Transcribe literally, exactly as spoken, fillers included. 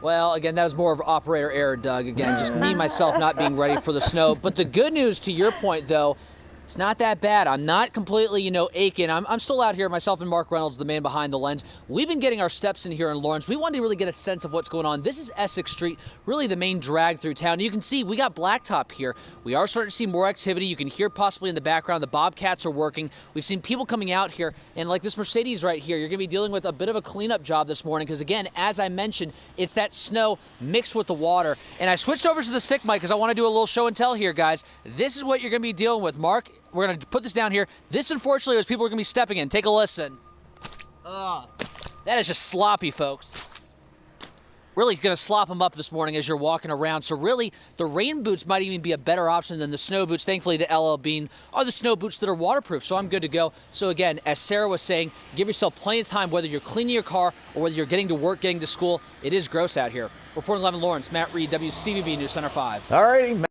Well, again, that was more of operator error, Doug. Again, just me, myself, not being ready for the snow. But the good news, to your point, though, it's not that bad. I'm not completely, you know, aching. I'm, I'm still out here, myself and Mark Reynolds, the man behind the lens. We've been getting our steps in here in Lawrence. We wanted to really get a sense of what's going on. This is Essex Street, really the main drag through town. You can see we got blacktop here. We are starting to see more activity. You can hear possibly in the background the Bobcats are working. We've seen people coming out here, and like this Mercedes right here, you're going to be dealing with a bit of a cleanup job this morning because, again, as I mentioned, it's that snow mixed with the water. And I switched over to the stick mic because I want to do a little show and tell here, guys. This is what you're going to be dealing with, Mark. We're going to put this down here. This, unfortunately, is people are going to be stepping in. Take a listen. Ugh. That is just sloppy, folks. Really going to slop them up this morning as you're walking around. So really, the rain boots might even be a better option than the snow boots. Thankfully, the L L Bean are the snow boots that are waterproof, so I'm good to go. So again, as Sarah was saying, give yourself plenty of time, whether you're cleaning your car or whether you're getting to work, getting to school. It is gross out here. Reporting live in Lawrence, Matt Reed, W C V B News Center five. All righty.